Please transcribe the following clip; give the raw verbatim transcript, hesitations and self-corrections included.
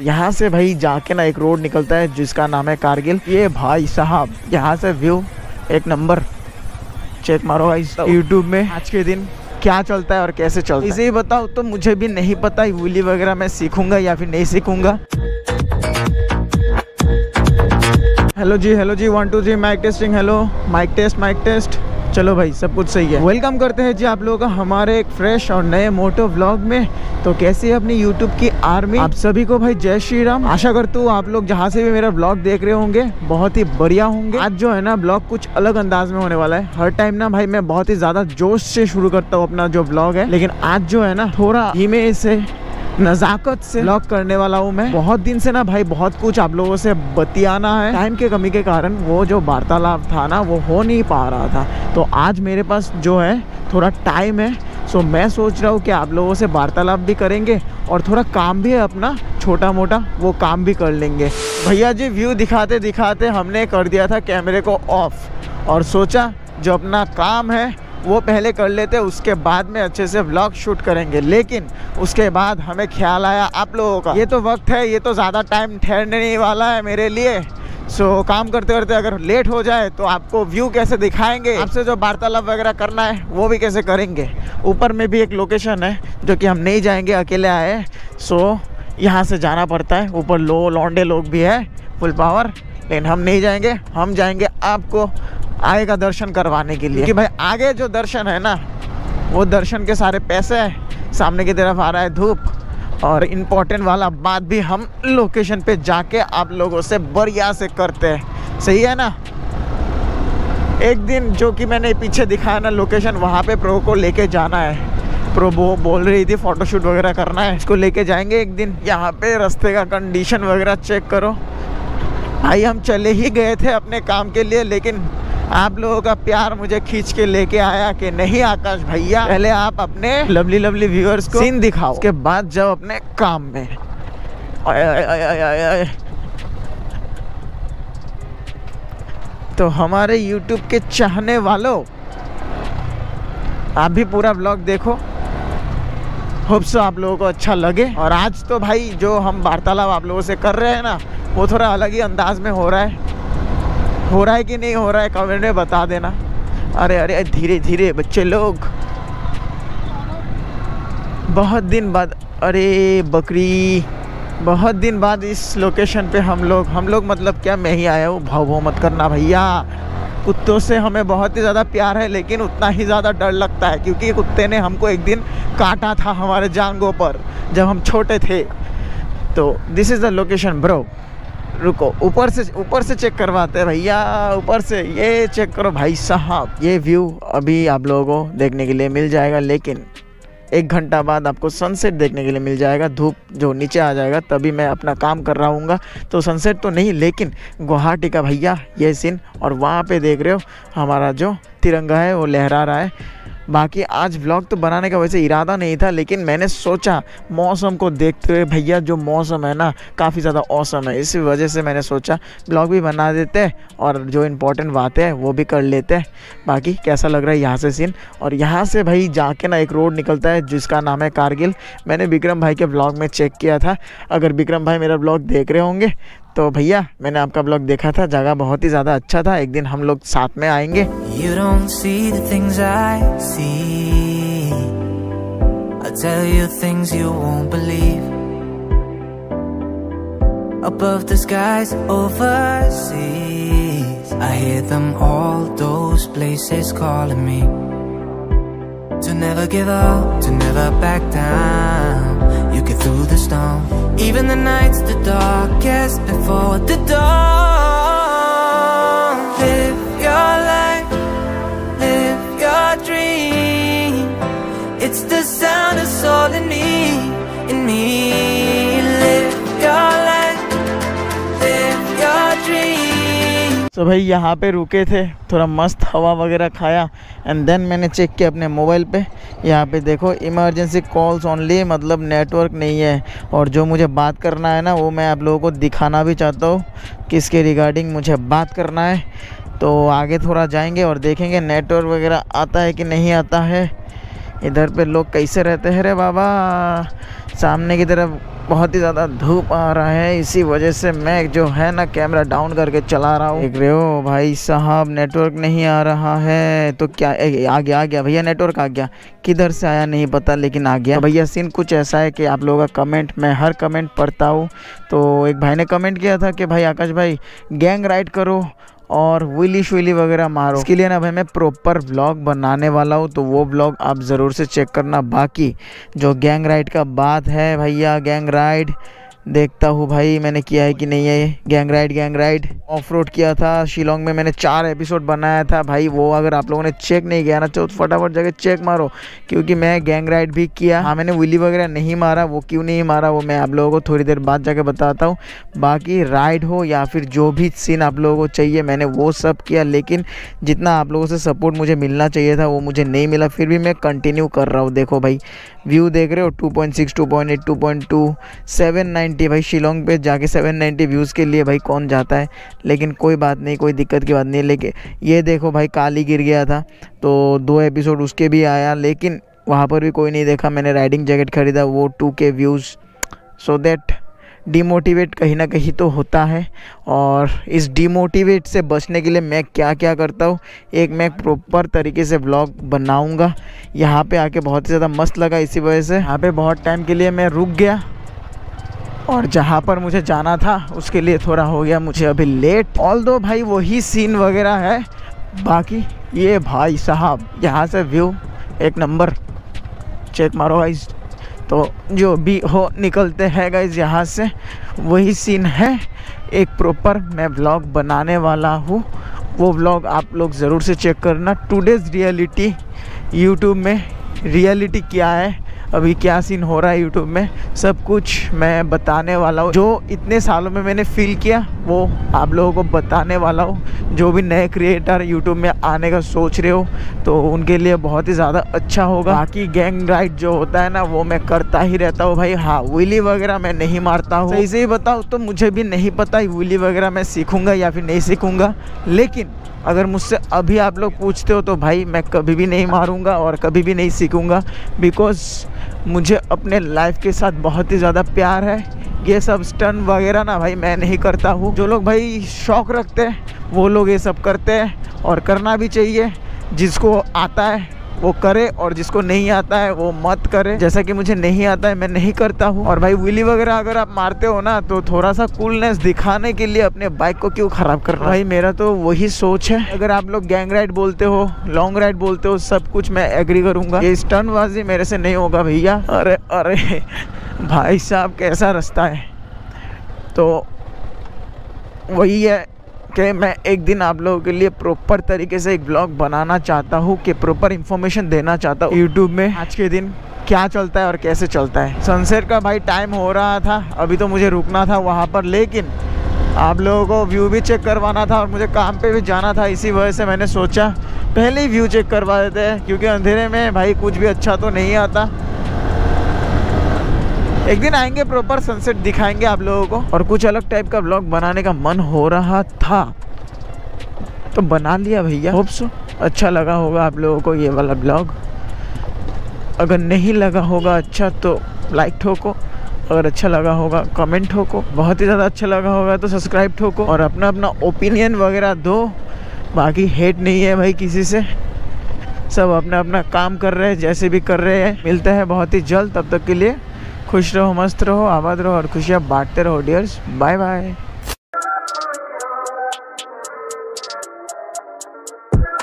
यहाँ से भाई जाके ना एक रोड निकलता है जिसका नाम है कारगिल। ये भाई साहब यहाँ से व्यू एक नंबर, चेक मारो भाई यूट्यूब में आज के दिन क्या चलता है और कैसे चलता है। इसे ही बताओ तो मुझे भी नहीं पता बोली वगैरह मैं सीखूंगा या फिर नहीं सीखूंगा। हेलो जी, हेलो जी, वन टू जी, mic testing, hello mic test, mic test. चलो भाई सब कुछ सही है। वेलकम करते हैं जी आप लोगों का हमारे एक फ्रेश और नए मोटो व्लॉग में। तो कैसी है अपनी यूट्यूब की आर्मी, आप सभी को भाई जय श्री राम। आशा करता हूँ आप लोग जहाँ से भी मेरा व्लॉग देख रहे होंगे बहुत ही बढ़िया होंगे। आज जो है ना व्लॉग कुछ अलग अंदाज में होने वाला है। हर टाइम ना भाई मैं बहुत ही ज्यादा जोश से शुरू करता हूँ अपना जो व्लॉग है, लेकिन आज जो है ना थोड़ा धीमे से नज़ाकत से व्लॉग करने वाला हूँ मैं। बहुत दिन से ना भाई बहुत कुछ आप लोगों से बतियाना है, टाइम के कमी के कारण वो जो वार्तालाप था ना वो हो नहीं पा रहा था। तो आज मेरे पास जो है थोड़ा टाइम है, सो मैं सोच रहा हूँ कि आप लोगों से वार्तालाप भी करेंगे और थोड़ा काम भी है अपना छोटा मोटा, वो काम भी कर लेंगे। भैया जी व्यू दिखाते दिखाते हमने कर दिया था कैमरे को ऑफ और सोचा जो अपना काम है वो पहले कर लेते, उसके बाद में अच्छे से व्लॉग शूट करेंगे। लेकिन उसके बाद हमें ख्याल आया आप लोगों का ये तो वक्त है, ये तो ज़्यादा टाइम ठहरने नहीं वाला है मेरे लिए। सो काम करते करते अगर लेट हो जाए तो आपको व्यू कैसे दिखाएंगे, आपसे जो वार्तालाप वगैरह करना है वो भी कैसे करेंगे। ऊपर में भी एक लोकेशन है जो कि हम नहीं जाएंगे, अकेले आए सो यहाँ से जाना पड़ता है। ऊपर लो लौंडे लोग भी है फुल पावर, लेकिन हम नहीं जाएंगे। हम जाएंगे आपको आगे का दर्शन करवाने के लिए कि भाई आगे जो दर्शन है ना वो दर्शन के सारे पैसे है। सामने की तरफ आ रहा है धूप और इम्पोर्टेंट वाला बात भी हम लोकेशन पे जाके आप लोगों से बढ़िया से करते हैं, सही है ना। एक दिन जो कि मैंने पीछे दिखाया ना लोकेशन, वहाँ पे प्रो को लेके जाना है। प्रो वो बोल रही थी फ़ोटोशूट वगैरह करना है, इसको लेके जाएंगे एक दिन। यहाँ पे रास्ते का कंडीशन वगैरह चेक करो भाई, हम चले ही गए थे अपने काम के लिए लेकिन आप लोगों का प्यार मुझे खींच के लेके आया कि नहीं आकाश भैया पहले आप अपने लवली लवली व्यूअर्स को सीन दिखाओ, उसके बाद जाओ अपने काम में। आए आए आए आए आए आए। तो हमारे YouTube के चाहने वालों आप भी पूरा व्लॉग देखो, होप सो आप लोगों को अच्छा लगे। और आज तो भाई जो हम वार्तालाप आप लोगों से कर रहे हैं ना वो थोड़ा अलग ही अंदाज में हो रहा है। हो रहा है कि नहीं हो रहा है कमेंट में बता देना। अरे अरे धीरे धीरे बच्चे लोग, बहुत दिन बाद, अरे बकरी, बहुत दिन बाद इस लोकेशन पे हम लोग हम लोग मतलब क्या मैं ही आया हूँ। भाव भाव मत करना भैया, कुत्तों से हमें बहुत ही ज़्यादा प्यार है लेकिन उतना ही ज़्यादा डर लगता है, क्योंकि कुत्ते ने हमको एक दिन काटा था हमारे जांघों पर जब हम छोटे थे। तो this is the location bro. रुको ऊपर से ऊपर से चेक करवाते हैं भैया, ऊपर से ये चेक करो भाई साहब। ये व्यू अभी आप लोगों को देखने के लिए मिल जाएगा लेकिन एक घंटा बाद आपको सनसेट देखने के लिए मिल जाएगा। धूप जो नीचे आ जाएगा तभी मैं अपना काम कर रहा हूँगा, तो सनसेट तो नहीं लेकिन गुवाहाटी का भैया ये सीन। और वहाँ पे देख रहे हो हमारा जो तिरंगा है वो लहरा रहा है। बाकी आज व्लॉग तो बनाने का वैसे इरादा नहीं था, लेकिन मैंने सोचा मौसम को देखते हुए भैया जो मौसम है ना काफ़ी ज़्यादा औसम है, इसी वजह से मैंने सोचा व्लॉग भी बना देते हैं और जो इम्पोर्टेंट बातें हैं वो भी कर लेते हैं। बाकी कैसा लग रहा है यहाँ से सीन। और यहाँ से भाई जाके ना एक रोड निकलता है जिसका नाम है कारगिल। मैंने बिक्रम भाई के व्लॉग में चेक किया था, अगर बिक्रम भाई मेरा व्लॉग देख रहे होंगे तो भैया मैंने आपका व्लॉग देखा था, जगह बहुत ही ज़्यादा अच्छा था, एक दिन हम लोग साथ में आएंगे। You don't see the things I see. I tell you things you won't believe. Above the skies overseas, I hear them all, those places calling me. To never give up, to never back down. You get through the storm. Even the nights the darkest before the dawn. Live your life, live your dream. It's the sound of soul in me, in me. Live your life, live your dream. So भाई यहाँ पे रुके थे, थोड़ा मस्त हवा वगैरह खाया एंड देन मैंने चेक किया अपने मोबाइल पे। यहाँ पे देखो इमरजेंसी कॉल्स ओनली, मतलब नेटवर्क नहीं है। और जो मुझे बात करना है ना वो मैं आप लोगों को दिखाना भी चाहता हूँ किसके रिगार्डिंग मुझे बात करना है। तो आगे थोड़ा जाएंगे और देखेंगे नेटवर्क वगैरह आता है कि नहीं आता है। इधर पे लोग कैसे रहते हैं रे बाबा। सामने की तरफ बहुत ही ज़्यादा धूप आ रहा है, इसी वजह से मैं जो है ना कैमरा डाउन करके चला रहा हूँ। देख रहे हो भाई साहब, नेटवर्क नहीं आ रहा है तो क्या ए, आ गया आ गया भैया, नेटवर्क आ गया। किधर से आया नहीं पता, लेकिन आ गया। तो भैया सीन कुछ ऐसा है कि आप लोगों का कमेंट, मैं हर कमेंट पढ़ता हूँ। तो एक भाई ने कमेंट किया था कि भाई आकाश भाई गैंग राइड करो और विलिश विली वगैरह मारो। इसके लिए ना भाई मैं प्रॉपर व्लॉग बनाने वाला हूँ, तो वो व्लॉग आप ज़रूर से चेक करना। बाकी जो गैंग राइड का बात है भैया, गैंग राइड देखता हूँ भाई मैंने किया है कि नहीं है। Gang ride gang ride off road किया था शिलोंग में, मैंने चार एपिसोड बनाया था भाई। वो अगर आप लोगों ने चेक नहीं किया ना तो फटाफट जाके चेक मारो, क्योंकि मैं गैंग राइड भी किया। हाँ, मैंने विली वगैरह नहीं मारा। वो क्यों नहीं मारा वो मैं आप लोगों को थोड़ी देर बाद जाके बताता हूँ। बाकी राइड हो या फिर जो भी सीन आप लोगों को चाहिए मैंने वो सब किया, लेकिन जितना आप लोगों से सपोर्ट मुझे मिलना चाहिए था वो मुझे नहीं मिला, फिर भी मैं कंटिन्यू कर रहा हूँ। देखो भाई व्यू देख रहे हो, two point six two point eight two point two seven nine भाई। शिलोंग पे जाके सेवन नाइन्टी व्यूज़ के लिए भाई कौन जाता है, लेकिन कोई बात नहीं, कोई दिक्कत की बात नहीं। लेकिन ये देखो भाई काली गिर गया था तो दो एपिसोड उसके भी आया, लेकिन वहाँ पर भी कोई नहीं देखा। मैंने राइडिंग जैकेट खरीदा, वो टू के व्यूज़। सो दैट डिमोटिवेट कहीं ना कहीं तो होता है, और इस डिमोटिवेट से बचने के लिए मैं क्या क्या करता हूँ, एक मैं प्रॉपर तरीके से व्लॉग बनाऊँगा। यहाँ पर आके बहुत ज़्यादा मस्त लगा, इसी वजह से यहाँ पर बहुत टाइम के लिए मैं रुक गया, और जहाँ पर मुझे जाना था उसके लिए थोड़ा हो गया मुझे अभी लेट। ऑल दो भाई वही सीन वगैरह है। बाकी ये भाई साहब यहाँ से व्यू एक नंबर, चेक मारो गाइज़। तो जो भी हो निकलते हैं गाइज़, यहाँ से वही सीन है। एक प्रॉपर मैं व्लॉग बनाने वाला हूँ, वो व्लॉग आप लोग ज़रूर से चेक करना। टुडेज़ रियलिटी यूट्यूब में रियलिटी क्या है, अभी क्या सीन हो रहा है यूट्यूब में, सब कुछ मैं बताने वाला हूँ। जो इतने सालों में मैंने फील किया वो आप लोगों को बताने वाला हूँ। जो भी नए क्रिएटर यूट्यूब में आने का सोच रहे हो तो उनके लिए बहुत ही ज़्यादा अच्छा होगा। बाकी गैंग राइड जो होता है ना वो मैं करता ही रहता हूँ भाई। हाँ, विली वगैरह मैं नहीं मारता हूँ। सही से ही बताऊँ तो मुझे भी नहीं पता विली वगैरह मैं सीखूँगा या फिर नहीं सीखूँगा, लेकिन अगर मुझसे अभी आप लोग पूछते हो तो भाई मैं कभी भी नहीं मारूंगा और कभी भी नहीं सीखूंगा, बिकॉज़ मुझे अपने लाइफ के साथ बहुत ही ज़्यादा प्यार है। ये सब स्टंट वगैरह ना भाई मैं नहीं करता हूँ। जो लोग भाई शौक़ रखते हैं वो लोग ये सब करते हैं, और करना भी चाहिए। जिसको आता है वो करे, और जिसको नहीं आता है वो मत करे। जैसा कि मुझे नहीं आता है मैं नहीं करता हूँ। और भाई विली वगैरह अगर आप मारते हो ना तो थोड़ा सा कूलनेस दिखाने के लिए अपने बाइक को क्यों ख़राब करना। भाई मेरा तो वही सोच है। अगर आप लोग गैंग राइड बोलते हो, लॉन्ग राइड बोलते हो, सब कुछ मैं एग्री करूँगा। ये स्टंटबाजी मेरे से नहीं होगा भैया। अरे अरे भाई साहब कैसा रास्ता है। तो वही है कि मैं एक दिन आप लोगों के लिए प्रॉपर तरीके से एक ब्लॉग बनाना चाहता हूँ, कि प्रॉपर इन्फॉर्मेशन देना चाहता हूँ यूट्यूब में आज के दिन क्या चलता है और कैसे चलता है। सनसेट का भाई टाइम हो रहा था, अभी तो मुझे रुकना था वहाँ पर, लेकिन आप लोगों को व्यू भी चेक करवाना था और मुझे काम पे भी जाना था। इसी वजह से मैंने सोचा पहले ही व्यू चेक करवा देते हैं, क्योंकि अंधेरे में भाई कुछ भी अच्छा तो नहीं आता। एक दिन आएंगे प्रॉपर सनसेट दिखाएंगे आप लोगों को। और कुछ अलग टाइप का व्लॉग बनाने का मन हो रहा था तो बना लिया भैया। होप सो अच्छा लगा होगा आप लोगों को ये वाला व्लॉग। अगर नहीं लगा होगा अच्छा तो लाइक ठोको, अगर अच्छा लगा होगा कमेंट ठोको, बहुत ही ज़्यादा अच्छा लगा होगा तो सब्सक्राइब ठोको, और अपना अपना ओपिनियन वगैरह दो। बाकी हेट नहीं है भाई किसी से, सब अपना अपना काम कर रहे हैं जैसे भी कर रहे हैं। मिलते हैं बहुत ही जल्द, तब तक के लिए खुश रहो, मस्त रहो, आबाद रहो और खुशियाँ बांटते रहो डियर्स। Bye bye.